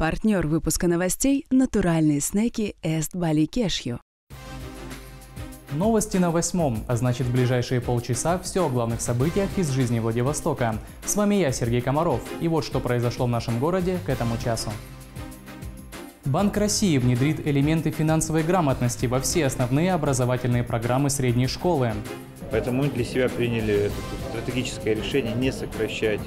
Партнер выпуска новостей – натуральные снеки Эст Бали Кешью. Новости на 8, а значит, в ближайшие полчаса все о главных событиях из жизни Владивостока. С вами я, Сергей Комаров, и вот что произошло в нашем городе к этому часу. Банк России внедрит элементы финансовой грамотности во все основные образовательные программы средней школы. Поэтому мы для себя приняли это стратегическое решение не сокращать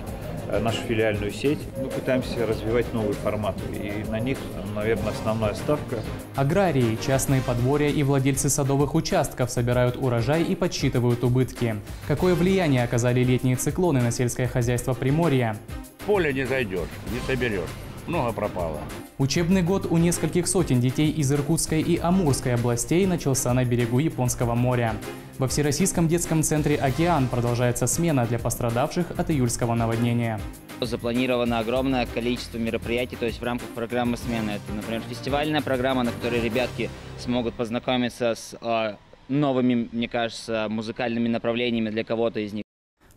нашу филиальную сеть. Мы пытаемся развивать новые форматы, и на них, наверное, основная ставка. Аграрии, частные подворья и владельцы садовых участков собирают урожай и подсчитывают убытки. Какое влияние оказали летние циклоны на сельское хозяйство Приморья? В поле не зайдешь, не соберешь. Много пропало. Учебный год у нескольких сотен детей из Иркутской и Амурской областей начался на берегу Японского моря. Во Всероссийском детском центре «Океан» продолжается смена для пострадавших от июльского наводнения. Запланировано огромное количество мероприятий, то есть в рамках программы смены. Это, например, фестивальная программа, на которой ребятки смогут познакомиться с новыми, мне кажется, музыкальными направлениями для кого-то из них.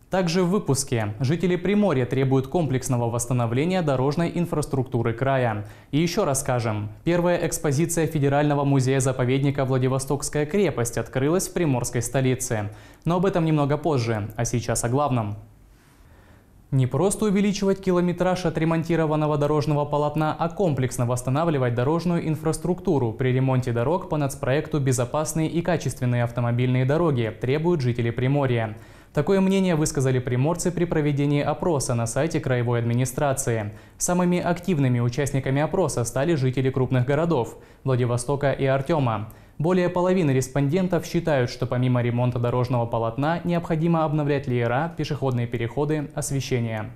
Также в выпуске. Жители Приморья требуют комплексного восстановления дорожной инфраструктуры края. И еще расскажем. Первая экспозиция Федерального музея-заповедника «Владивостокская крепость» открылась в приморской столице. Но об этом немного позже. А сейчас о главном. Не просто увеличивать километраж отремонтированного дорожного полотна, а комплексно восстанавливать дорожную инфраструктуру при ремонте дорог по нацпроекту «Безопасные и качественные автомобильные дороги» требуют жители Приморья. Такое мнение высказали приморцы при проведении опроса на сайте краевой администрации. Самыми активными участниками опроса стали жители крупных городов – Владивостока и Артема. Более половины респондентов считают, что помимо ремонта дорожного полотна необходимо обновлять леера, пешеходные переходы, освещение.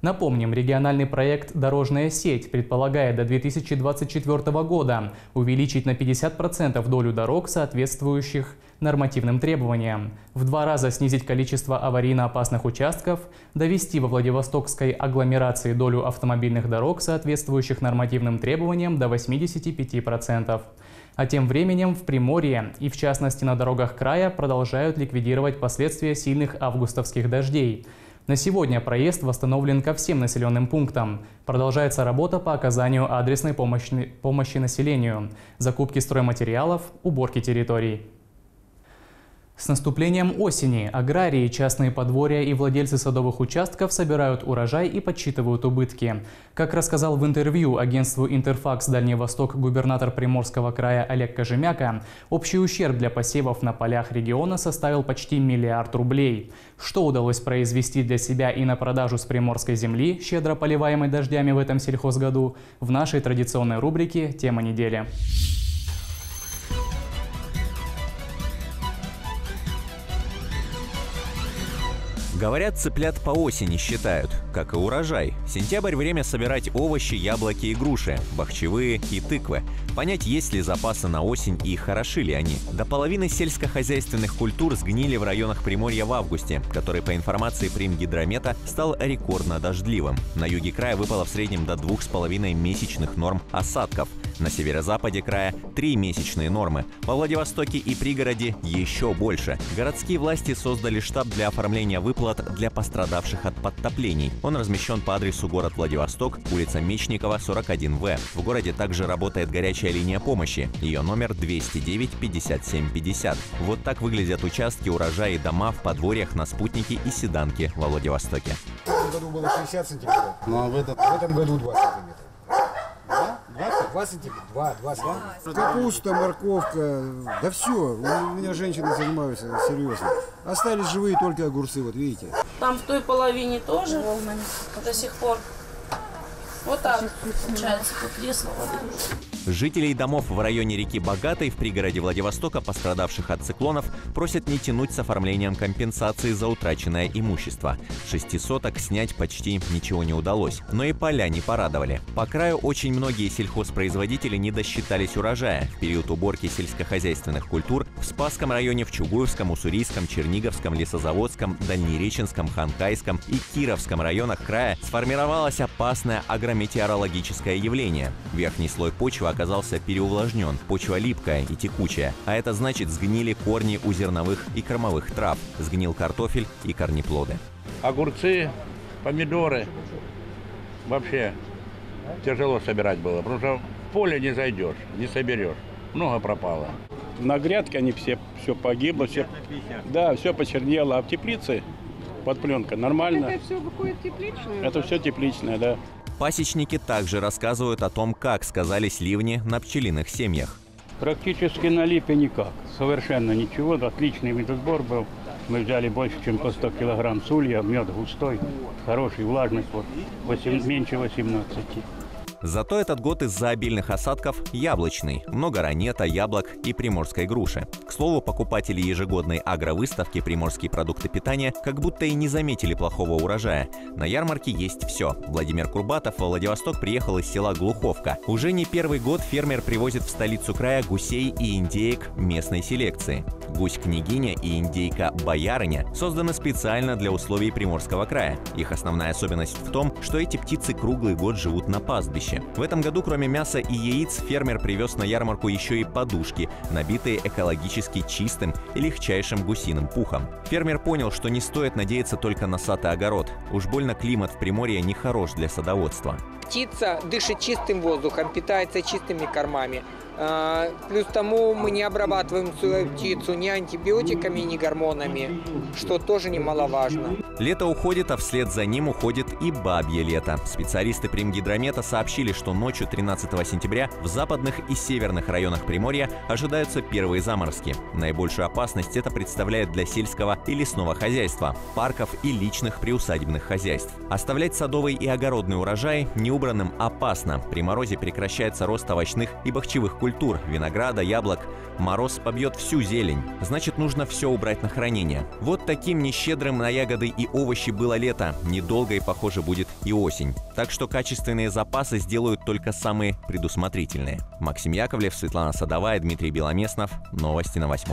Напомним, региональный проект «Дорожная сеть» предполагает до 2024 года увеличить на 50% долю дорог, соответствующих нормативным требованиям, в 2 раза снизить количество аварийно-опасных участков, довести во Владивостокской агломерации долю автомобильных дорог, соответствующих нормативным требованиям, до 85%. А тем временем в Приморье и в частности на дорогах края продолжают ликвидировать последствия сильных августовских дождей. На сегодня проезд восстановлен ко всем населенным пунктам. Продолжается работа по оказанию адресной помощи населению, закупки стройматериалов, уборки территорий. С наступлением осени аграрии, частные подворья и владельцы садовых участков собирают урожай и подсчитывают убытки. Как рассказал в интервью агентству «Интерфакс Дальний Восток» губернатор Приморского края Олег Кожемяка, общий ущерб для посевов на полях региона составил почти миллиард рублей. Что удалось произвести для себя и на продажу с приморской земли, щедро поливаемой дождями в этом сельхозгоду, в нашей традиционной рубрике «Тема недели». Говорят, цыплят по осени считают, как и урожай. Сентябрь – время собирать овощи, яблоки и груши, бахчевые и тыквы. Понять, есть ли запасы на осень и хороши ли они. До половины сельскохозяйственных культур сгнили в районах Приморья в августе, который, по информации Прим-Гидромета, стал рекордно дождливым. На юге края выпало в среднем до 2,5 месячных норм осадков. На северо-западе края – 3 месячные нормы. Во Владивостоке и пригороде еще больше. Городские власти создали штаб для оформления выплат для пострадавших от подтоплений. Он размещен по адресу город Владивосток, улица Мечникова, 41В. В городе также работает горячая линия помощи. Ее номер 209 57 50. Вот так выглядят участки, урожаи и дома в подворьях на Спутнике и Седанке во Владивостоке. В этом году было 60 сантиметров, но в этом году 20 сантиметров. 20 типа, 22. Капуста, морковка, да все. У меня женщины занимаются серьезно. Остались живые только огурцы, вот видите. Там в той половине тоже волнами до сих пор. Вот так получается, как лесно. Жителей домов в районе реки Богатой в пригороде Владивостока, пострадавших от циклонов, просят не тянуть с оформлением компенсации за утраченное имущество. 6 соток снять почти ничего не удалось, но и поля не порадовали. По краю очень многие сельхозпроизводители не досчитались урожая. В период уборки сельскохозяйственных культур в Спасском районе, в Чугуевском, Уссурийском, Черниговском, Лесозаводском, Дальнереченском, Ханкайском и Кировском районах края сформировалось опасное агрометеорологическое явление. Верхний слой почвы оказался переувлажнен, почва липкая и текучая, а это значит, сгнили корни у зерновых и кормовых трав, сгнил картофель и корнеплоды. Огурцы, помидоры, вообще тяжело собирать было, потому что в поле не зайдешь, не соберешь. Много пропало. На грядке они все погибло, все почернело, а в теплице под пленка нормально. Это все выходит тепличное? Это все тепличное, да. Пасечники также рассказывают о том, как сказались ливни на пчелиных семьях. Практически на липе никак, совершенно ничего. Отличный видосбор был. Мы взяли больше, чем по 100 килограмм сулья, мед густой, хороший, влажность, вот, меньше 18. Зато этот год из-за обильных осадков яблочный. Много ранета, яблок и приморской груши. К слову, покупатели ежегодной агровыставки «Приморские продукты питания» как будто и не заметили плохого урожая. На ярмарке есть все. Владимир Курбатов во Владивосток приехал из села Глуховка. Уже не первый год фермер привозит в столицу края гусей и индеек местной селекции. Гусь-княгиня и индейка-боярыня созданы специально для условий Приморского края. Их основная особенность в том, что эти птицы круглый год живут на пастбище. В этом году, кроме мяса и яиц, фермер привез на ярмарку еще и подушки, набитые экологически чистым и легчайшим гусиным пухом. Фермер понял, что не стоит надеяться только на сад и огород. Уж больно климат в Приморье не хорош для садоводства. Птица дышит чистым воздухом, питается чистыми кормами. Плюс тому мы не обрабатываем свою птицу ни антибиотиками, ни гормонами, что тоже немаловажно. Лето уходит, а вслед за ним уходит и бабье лето. Специалисты Прим-Гидромета сообщили, что ночью 13 сентября в западных и северных районах Приморья ожидаются первые заморозки. Наибольшую опасность это представляет для сельского и лесного хозяйства, парков и личных приусадебных хозяйств. Оставлять садовый и огородный урожай неубранным опасно. При морозе прекращается рост овощных и бахчевых культур. Винограда, яблок. Мороз побьет всю зелень. Значит, нужно все убрать на хранение. Вот таким нещедрым на ягоды и овощи было лето. Недолго и, похоже, будет и осень. Так что качественные запасы сделают только самые предусмотрительные. Максим Яковлев, Светлана Садовая, Дмитрий Беломестнов. Новости на 8.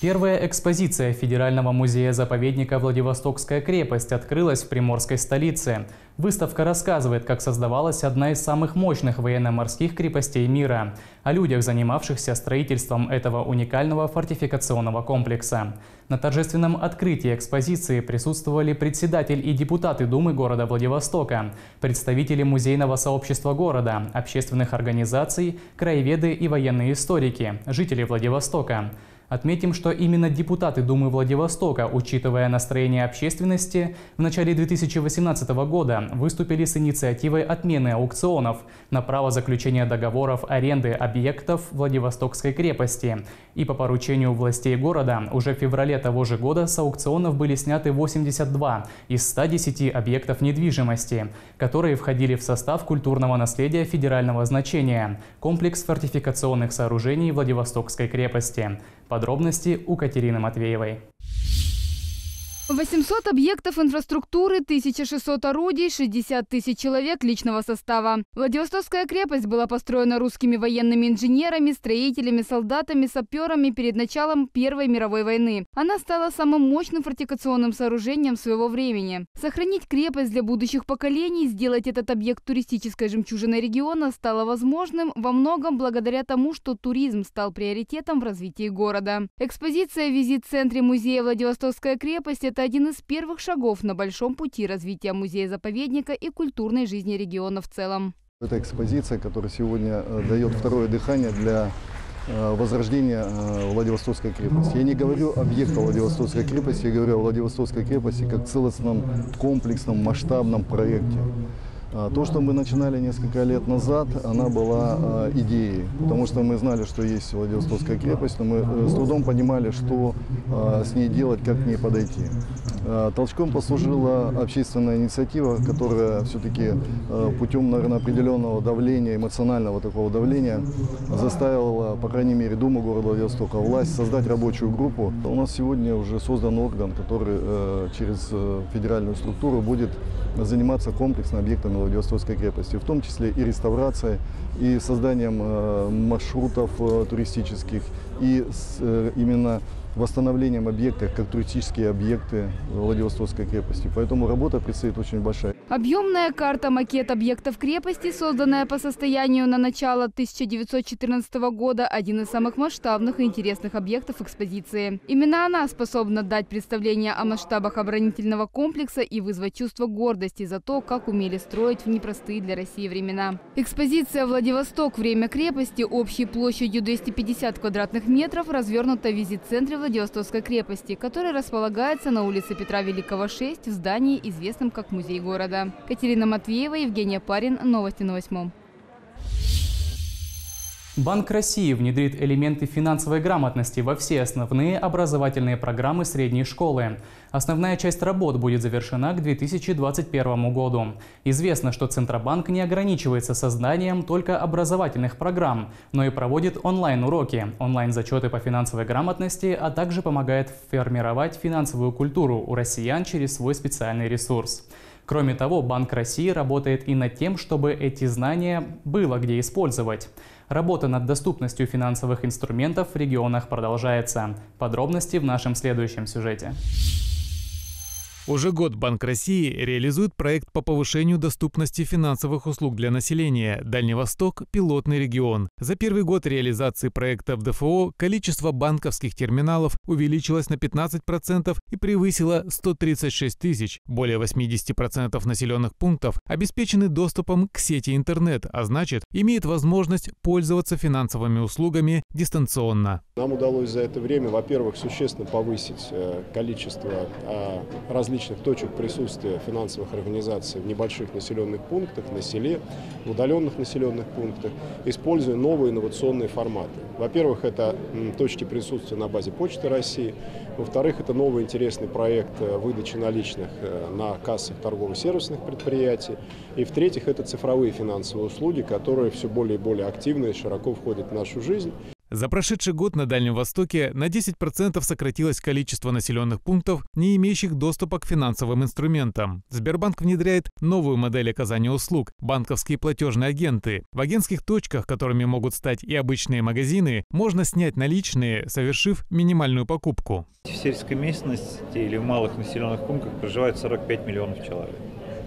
Первая экспозиция Федерального музея-заповедника «Владивостокская крепость» открылась в приморской столице. Выставка рассказывает, как создавалась одна из самых мощных военно-морских крепостей мира, о людях, занимавшихся строительством этого уникального фортификационного комплекса. На торжественном открытии экспозиции присутствовали председатель и депутаты Думы города Владивостока, представители музейного сообщества города, общественных организаций, краеведы и военные историки, жители Владивостока. Отметим, что именно депутаты Думы Владивостока, учитывая настроение общественности, в начале 2018 года выступили с инициативой отмены аукционов на право заключения договоров аренды объектов Владивостокской крепости. И по поручению властей города уже в феврале того же года с аукционов были сняты 82 из 110 объектов недвижимости, которые входили в состав культурного наследия федерального значения – комплекс фортификационных сооружений Владивостокской крепости. Подробности у Катерины Матвеевой. 800 объектов инфраструктуры, 1600 орудий, 60 тысяч человек личного состава. Владивостокская крепость была построена русскими военными инженерами, строителями, солдатами, саперами перед началом Первой мировой войны. Она стала самым мощным фортификационным сооружением своего времени. Сохранить крепость для будущих поколений, сделать этот объект туристической жемчужиной региона стало возможным во многом благодаря тому, что туризм стал приоритетом в развитии города. Экспозиция «Визит в центре музея Владивостокская крепость» — это один из первых шагов на большом пути развития музея-заповедника и культурной жизни региона в целом. Это экспозиция, которая сегодня дает второе дыхание для возрождения Владивостокской крепости. Я не говорю о объектах Владивостокской крепости, я говорю о Владивостокской крепости как целостном, комплексном, масштабном проекте. То, что мы начинали несколько лет назад, она была идеей, потому что мы знали, что есть Владивостокская крепость, но мы с трудом понимали, что с ней делать, как к ней подойти. Толчком послужила общественная инициатива, которая все-таки путем, наверное, определенного давления, эмоционального такого давления, заставила, по крайней мере, Думу города Владивостока, власть создать рабочую группу. У нас сегодня уже создан орган, который через федеральную структуру будет заниматься комплексно объектами Владивостокской крепости, в том числе и реставрацией, и созданием маршрутов туристических, и именно восстановлением объектов как туристические объекты Владивостокской крепости. Поэтому работа предстоит очень большая. Объемная карта-макет объектов крепости, созданная по состоянию на начало 1914 года, один из самых масштабных и интересных объектов экспозиции. Именно она способна дать представление о масштабах оборонительного комплекса и вызвать чувство гордости за то, как умели строить в непростые для России времена. Экспозиция «Владивосток. Время крепости» общей площадью 250 квадратных метров развернута в визит-центре Владивостокской крепости, который располагается на улице Петра Великого, 6, в здании, известном как музей города. Катерина Матвеева, Евгений Апарин. Новости на 8. Банк России внедрит элементы финансовой грамотности во все основные образовательные программы средней школы. Основная часть работ будет завершена к 2021 году. Известно, что Центробанк не ограничивается созданием только образовательных программ, но и проводит онлайн-уроки, онлайн-зачеты по финансовой грамотности, а также помогает формировать финансовую культуру у россиян через свой специальный ресурс. Кроме того, Банк России работает и над тем, чтобы эти знания было где использовать. Работа над доступностью финансовых инструментов в регионах продолжается. Подробности в нашем следующем сюжете. Уже год Банк России реализует проект по повышению доступности финансовых услуг для населения. Дальний Восток – пилотный регион. За первый год реализации проекта в ДФО количество банковских терминалов увеличилось на 15% и превысило 136 тысяч. Более 80% населенных пунктов обеспечены доступом к сети интернет, а значит, имеют возможность пользоваться финансовыми услугами дистанционно. Нам удалось за это время, во-первых, существенно повысить количество различных точек присутствия финансовых организаций в небольших населенных пунктах, на селе, в удаленных населенных пунктах, используя новые инновационные форматы. Во-первых, это точки присутствия на базе Почты России. Во-вторых, это новый интересный проект выдачи наличных на кассах торгово-сервисных предприятий. И в-третьих, это цифровые финансовые услуги, которые все более и более активно и широко входят в нашу жизнь. За прошедший год на Дальнем Востоке на 10% сократилось количество населенных пунктов, не имеющих доступа к финансовым инструментам. Сбербанк внедряет новую модель оказания услуг – банковские платежные агенты. В агентских точках, которыми могут стать и обычные магазины, можно снять наличные, совершив минимальную покупку. В сельской местности или в малых населенных пунктах проживает 45 миллионов человек.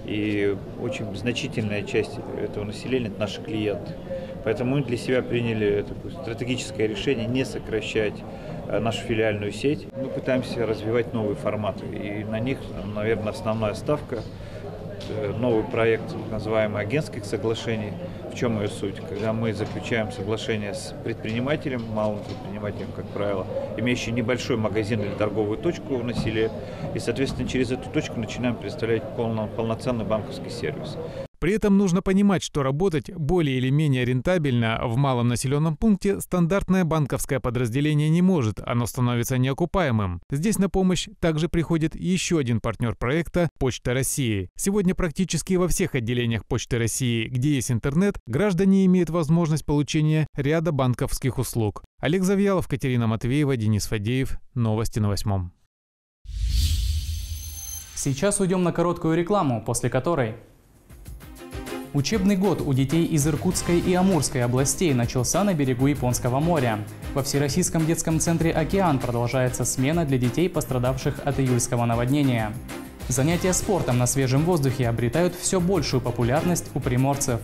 И очень значительная часть этого населения – это наши клиенты. Поэтому мы для себя приняли такое стратегическое решение не сокращать нашу филиальную сеть. Мы пытаемся развивать новые форматы, и на них, наверное, основная ставка – новый проект, называемый агентских соглашений. В чем ее суть? Когда мы заключаем соглашение с предпринимателем, малым предпринимателем, как правило, имеющим небольшой магазин или торговую точку на селе, и, соответственно, через эту точку начинаем представлять полноценный банковский сервис. При этом нужно понимать, что работать более или менее рентабельно в малом населенном пункте стандартное банковское подразделение не может, оно становится неокупаемым. Здесь на помощь также приходит еще один партнер проекта – Почта России. Сегодня практически во всех отделениях Почты России, где есть интернет, граждане имеют возможность получения ряда банковских услуг. Олег Завьялов, Катерина Матвеева, Денис Фадеев. Новости на 8. Сейчас уйдем на короткую рекламу, после которой… Учебный год у детей из Иркутской и Амурской областей начался на берегу Японского моря. Во Всероссийском детском центре «Океан» продолжается смена для детей, пострадавших от июльского наводнения. Занятия спортом на свежем воздухе обретают все большую популярность у приморцев.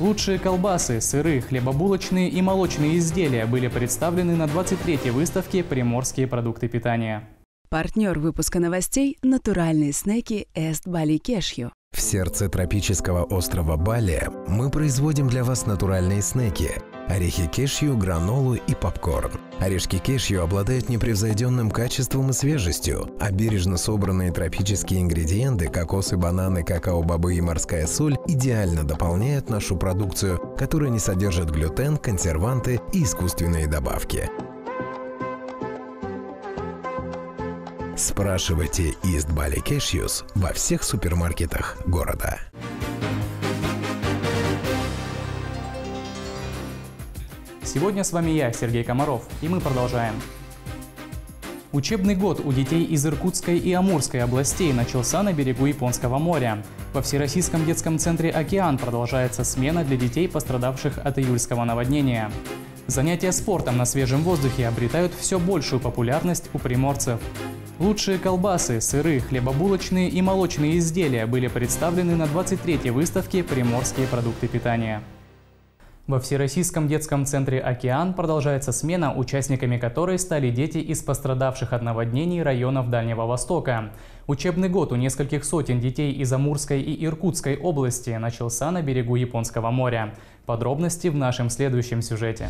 Лучшие колбасы, сыры, хлебобулочные и молочные изделия были представлены на 23-й выставке «Приморские продукты питания». Партнер выпуска новостей – натуральные снеки «Эст Бали Кешью». В сердце тропического острова Бали мы производим для вас натуральные снеки – орехи кешью, гранолу и попкорн. Орешки кешью обладают непревзойденным качеством и свежестью, а бережно собранные тропические ингредиенты – кокосы, бананы, какао-бобы и морская соль – идеально дополняют нашу продукцию, которая не содержит глютен, консерванты и искусственные добавки. Спрашивайте «Эст Бали Кешьюс» во всех супермаркетах города. Сегодня с вами я, Сергей Комаров, и мы продолжаем. Учебный год у детей из Иркутской и Амурской областей начался на берегу Японского моря. Во Всероссийском детском центре «Океан» продолжается смена для детей, пострадавших от июльского наводнения. Занятия спортом на свежем воздухе обретают все большую популярность у приморцев. Лучшие колбасы, сыры, хлебобулочные и молочные изделия были представлены на 23-й выставке «Приморские продукты питания». Во Всероссийском детском центре «Океан» продолжается смена, участниками которой стали дети из пострадавших от наводнений районов Дальнего Востока. Учебный год у нескольких сотен детей из Амурской и Иркутской области начался на берегу Японского моря. Подробности в нашем следующем сюжете.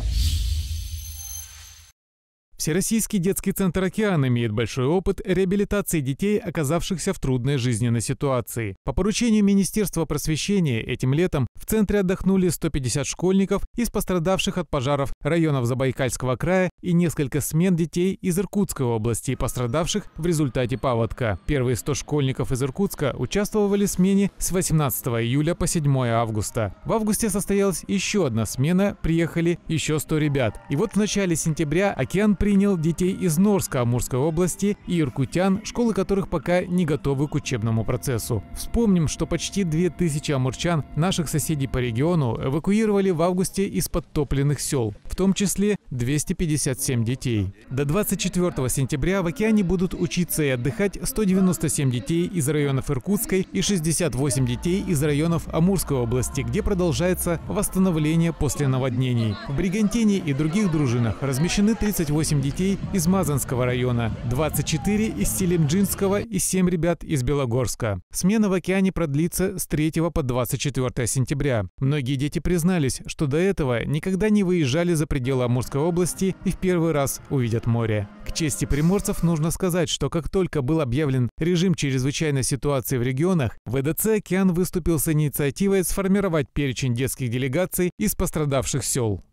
Всероссийский детский центр «Океан» имеет большой опыт реабилитации детей, оказавшихся в трудной жизненной ситуации. По поручению Министерства просвещения этим летом в центре отдохнули 150 школьников из пострадавших от пожаров районов Забайкальского края и несколько смен детей из Иркутской области, пострадавших в результате паводка. Первые 100 школьников из Иркутска участвовали в смене с 18 июля по 7 августа. В августе состоялась еще одна смена, приехали еще 100 ребят. И вот в начале сентября «Океан» принял детей из Норска, Амурской области и иркутян, школы которых пока не готовы к учебному процессу. Вспомним, что почти 2000 амурчан, наших соседей по региону, эвакуировали в августе из подтопленных сел, в том числе 257 детей. До 24 сентября в «Океане» будут учиться и отдыхать 197 детей из районов Иркутской и 68 детей из районов Амурской области, где продолжается восстановление после наводнений. В «Бригантине» и других дружинах размещены 38 детей из Мазанского района, 24 из Селимджинского и 7 ребят из Белогорска. Смена в «Океане» продлится с 3 по 24 сентября. Многие дети признались, что до этого никогда не выезжали за пределы Амурской области и в первый раз увидят море. К чести приморцев нужно сказать, что как только был объявлен режим чрезвычайной ситуации в регионах, ВДЦ «Океан» выступил с инициативой сформировать перечень детских делегаций из пострадавших сел.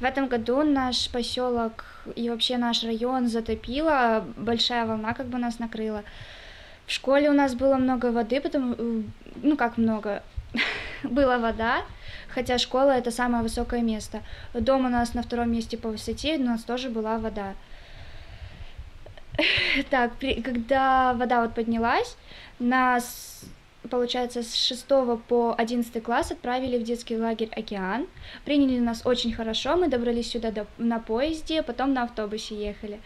В этом году наш поселок и вообще наш район затопило, большая волна как бы нас накрыла. В школе у нас было много воды, была вода, хотя школа это самое высокое место. Дом у нас на втором месте по высоте, у нас тоже была вода. Так, когда вода вот поднялась, нас... Получается, с 6 по 11 класс отправили в детский лагерь «Океан». Приняли нас очень хорошо, мы добрались сюда на поезде, потом на автобусе ехали.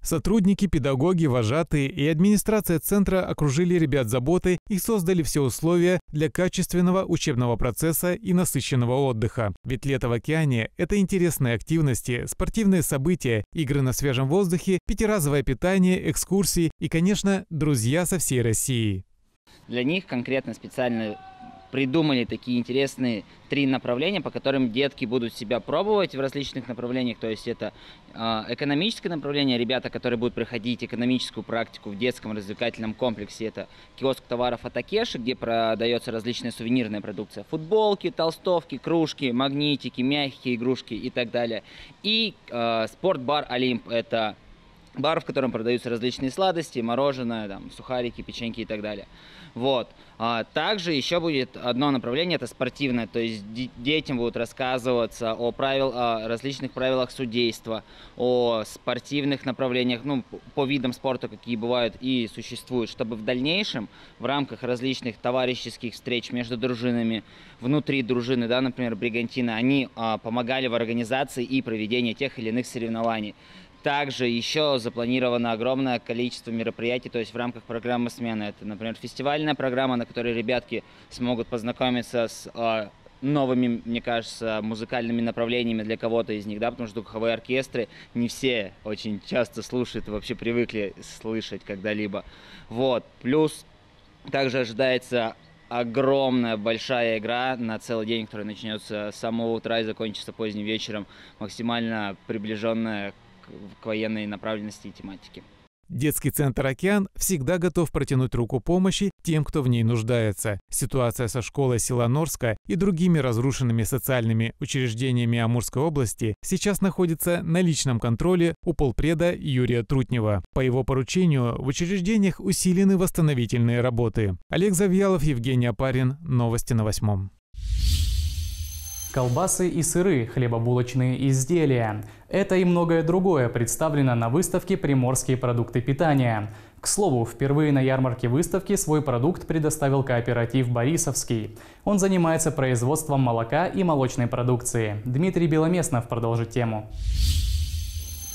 Сотрудники, педагоги, вожатые и администрация центра окружили ребят заботой и создали все условия для качественного учебного процесса и насыщенного отдыха. Ведь лето в «Океане» – это интересные активности, спортивные события, игры на свежем воздухе, пятиразовое питание, экскурсии и, конечно, друзья со всей России. Для них конкретно специально придумали такие интересные 3 направления, по которым детки будут себя пробовать в различных направлениях. То есть это экономическое направление, ребята, которые будут проходить экономическую практику в детском развлекательном комплексе. Это киоск товаров от Акеши, где продается различная сувенирная продукция. Футболки, толстовки, кружки, магнитики, мягкие игрушки и так далее. И спортбар «Олимп» – это... бар, в котором продаются различные сладости, мороженое, там, сухарики, печеньки и так далее. Вот. А также еще будет одно направление, это спортивное, то есть детям будут рассказываться о различных правилах судейства, о спортивных направлениях, ну, по видам спорта, какие бывают и существуют, чтобы в дальнейшем в рамках различных товарищеских встреч между дружинами, внутри дружины, да, например, «Бригантина», они помогали в организации и проведении тех или иных соревнований. Также еще запланировано огромное количество мероприятий, то есть в рамках программы смены. Это, например, фестивальная программа, на которой ребятки смогут познакомиться с новыми, мне кажется, музыкальными направлениями для кого-то из них, да, потому что духовые оркестры не все очень часто слушают, вообще привыкли слышать когда-либо. Вот. Плюс также ожидается огромная, большая игра на целый день, которая начнется с самого утра и закончится поздним вечером, максимально приближенная к военной направленности и тематике. Детский центр «Океан» всегда готов протянуть руку помощи тем, кто в ней нуждается. Ситуация со школой села Норска и другими разрушенными социальными учреждениями Амурской области сейчас находится на личном контроле у полпреда Юрия Трутнева. По его поручению в учреждениях усилены восстановительные работы. Олег Завьялов, Евгений Апарин. Новости на 8. Колбасы и сыры, хлебобулочные изделия. Это и многое другое представлено на выставке «Приморские продукты питания». К слову, впервые на ярмарке выставки свой продукт предоставил кооператив «Борисовский». Он занимается производством молока и молочной продукции. Дмитрий Беломестнов продолжит тему.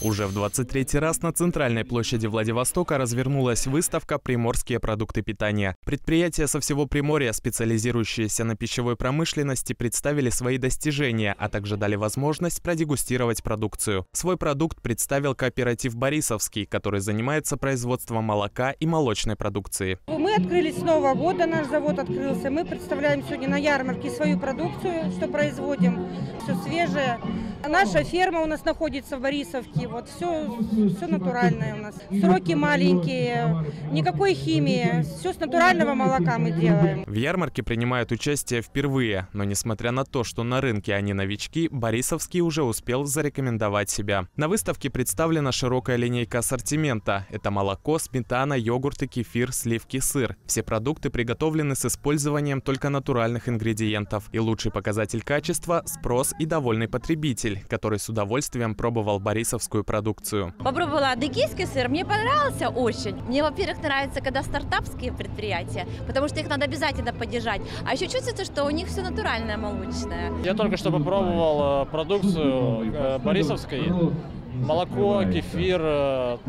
Уже в 23-й раз на центральной площади Владивостока развернулась выставка «Приморские продукты питания». Предприятия со всего Приморья, специализирующиеся на пищевой промышленности, представили свои достижения, а также дали возможность продегустировать продукцию. Свой продукт представил кооператив «Борисовский», который занимается производством молока и молочной продукции. Мы открылись с Нового года, наш завод открылся. Мы представляем сегодня на ярмарке свою продукцию, что производим, все свежее. Наша ферма у нас находится в Борисовке. Вот все натуральное у нас. Сроки маленькие, никакой химии. Все с натурального молока мы делаем. В ярмарке принимают участие впервые. Но несмотря на то, что на рынке они новички, Борисовский уже успел зарекомендовать себя. На выставке представлена широкая линейка ассортимента. Это молоко, сметана, йогурты, кефир, сливки, сыр. Все продукты приготовлены с использованием только натуральных ингредиентов. И лучший показатель качества – спрос и довольный потребитель, который с удовольствием пробовал борисовскую продукцию. Попробовала адыгейский сыр, мне понравился очень. Мне, во-первых, нравится, когда стартапские предприятия, потому что их надо обязательно поддержать. А еще чувствуется, что у них все натуральное молочное. Я только что попробовал продукцию борисовской. Молоко, кефир,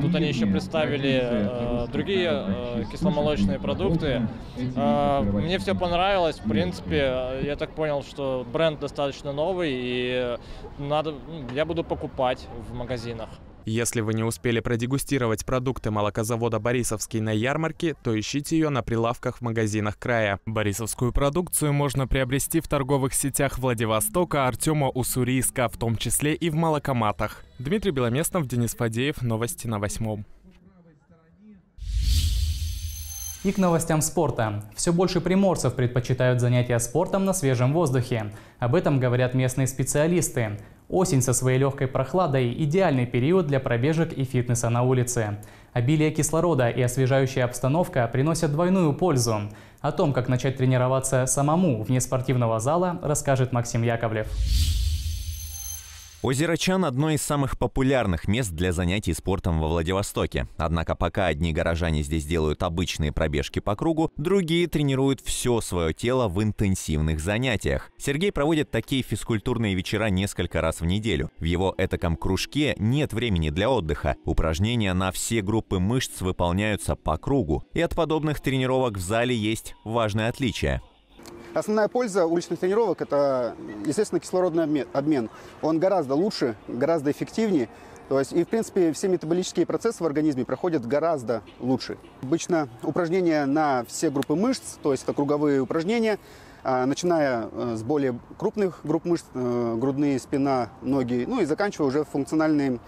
тут они еще представили другие кисломолочные продукты. Мне все понравилось, в принципе, я так понял, что бренд достаточно новый, и я буду покупать в магазинах. Если вы не успели продегустировать продукты молокозавода «Борисовский» на ярмарке, то ищите ее на прилавках в магазинах края. Борисовскую продукцию можно приобрести в торговых сетях Владивостока, Артема, Уссурийска, в том числе и в молокоматах. Дмитрий Беломестнов, Денис Фадеев. Новости на 8. И к новостям спорта. Все больше приморцев предпочитают занятия спортом на свежем воздухе. Об этом говорят местные специалисты. Осень со своей легкой прохладой – идеальный период для пробежек и фитнеса на улице. Обилие кислорода и освежающая обстановка приносят двойную пользу. О том, как начать тренироваться самому вне спортивного зала, расскажет Максим Яковлев. Озеро Чан – одно из самых популярных мест для занятий спортом во Владивостоке. Однако пока одни горожане здесь делают обычные пробежки по кругу, другие тренируют все свое тело в интенсивных занятиях. Сергей проводит такие физкультурные вечера несколько раз в неделю. В его этаком кружке нет времени для отдыха. Упражнения на все группы мышц выполняются по кругу. И от подобных тренировок в зале есть важное отличие. Основная польза уличных тренировок – это, естественно, кислородный обмен. Он гораздо лучше, гораздо эффективнее. То есть, и, в принципе, все метаболические процессы в организме проходят гораздо лучше. Обычно упражнения на все группы мышц, то есть это круговые упражнения, начиная с более крупных групп мышц – грудные, спина, ноги, ну и заканчивая уже функциональной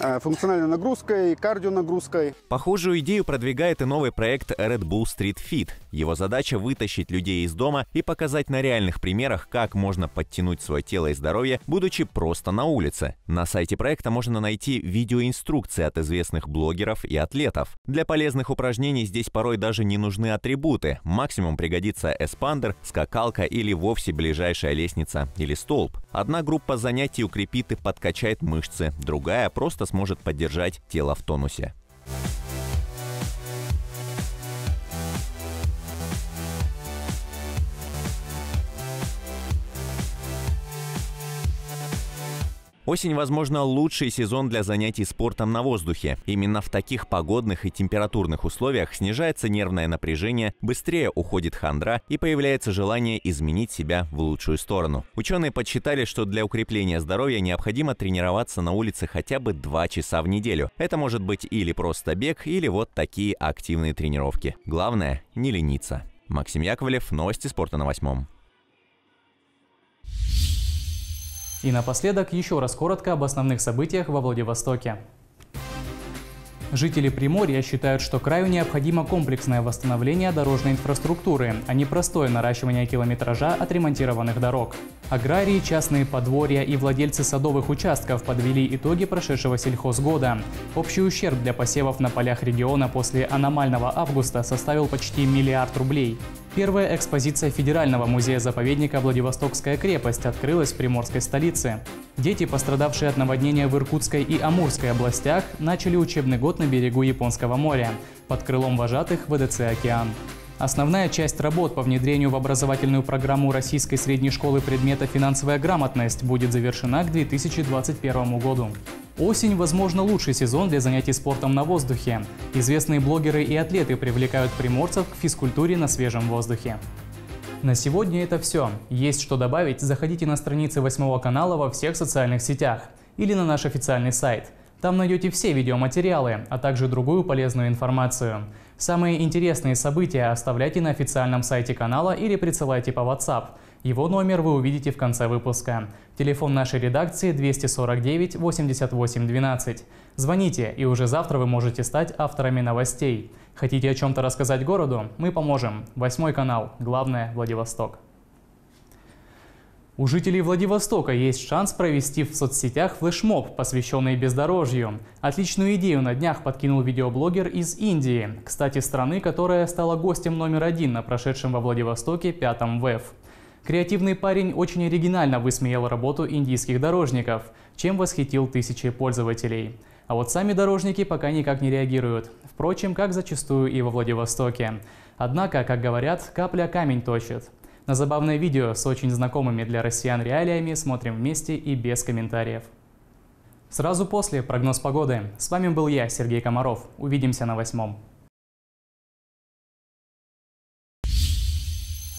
нагрузкой, кардионагрузкой. Похожую идею продвигает и новый проект Red Bull Street Fit. Его задача – вытащить людей из дома и показать на реальных примерах, как можно подтянуть свое тело и здоровье, будучи просто на улице. На сайте проекта можно найти видеоинструкции от известных блогеров и атлетов. Для полезных упражнений здесь порой даже не нужны атрибуты. Максимум пригодится эспандер, скакалка или вовсе ближайшая лестница или столб. Одна группа занятий укрепит и подкачает мышцы, другая просто сможет поддержать тело в тонусе. Осень, возможно, лучший сезон для занятий спортом на воздухе. Именно в таких погодных и температурных условиях снижается нервное напряжение, быстрее уходит хандра и появляется желание изменить себя в лучшую сторону. Ученые подсчитали, что для укрепления здоровья необходимо тренироваться на улице хотя бы 2 часа в неделю. Это может быть или просто бег, или вот такие активные тренировки. Главное – не лениться. Максим Яковлев, новости спорта на 8. И напоследок еще раз коротко об основных событиях во Владивостоке. Жители Приморья считают, что краю необходимо комплексное восстановление дорожной инфраструктуры, а не простое наращивание километража отремонтированных дорог. Аграрии, частные подворья и владельцы садовых участков подвели итоги прошедшего сельхозгода. Общий ущерб для посевов на полях региона после аномального августа составил почти миллиард рублей. Первая экспозиция Федерального музея-заповедника «Владивостокская крепость» открылась в приморской столице. Дети, пострадавшие от наводнения в Иркутской и Амурской областях, начали учебный год на берегу Японского моря, под крылом вожатых ВДЦ «Океан». Основная часть работ по внедрению в образовательную программу Российской средней школы предмета «Финансовая грамотность» будет завершена к 2021 году. Осень, возможно, лучший сезон для занятий спортом на воздухе. Известные блогеры и атлеты привлекают приморцев к физкультуре на свежем воздухе. На сегодня это все. Есть что добавить, заходите на страницы 8 канала во всех социальных сетях или на наш официальный сайт. Там найдете все видеоматериалы, а также другую полезную информацию. Самые интересные события оставляйте на официальном сайте канала или присылайте по WhatsApp. Его номер вы увидите в конце выпуска. Телефон нашей редакции 249 88 12. Звоните, и уже завтра вы можете стать авторами новостей. Хотите о чем-то рассказать городу? Мы поможем. 8 канал. Главное – Владивосток. У жителей Владивостока есть шанс провести в соцсетях флешмоб, посвященный бездорожью. Отличную идею на днях подкинул видеоблогер из Индии, кстати, страны, которая стала гостем №1 на прошедшем во Владивостоке 5-м ВЭФ. Креативный парень очень оригинально высмеял работу индийских дорожников, чем восхитил тысячи пользователей. А вот сами дорожники пока никак не реагируют, впрочем, как зачастую и во Владивостоке. Однако, как говорят, капля камень точит. На забавное видео с очень знакомыми для россиян реалиями смотрим вместе и без комментариев. Сразу после прогноз погоды. С вами был я, Сергей Комаров. Увидимся на 8.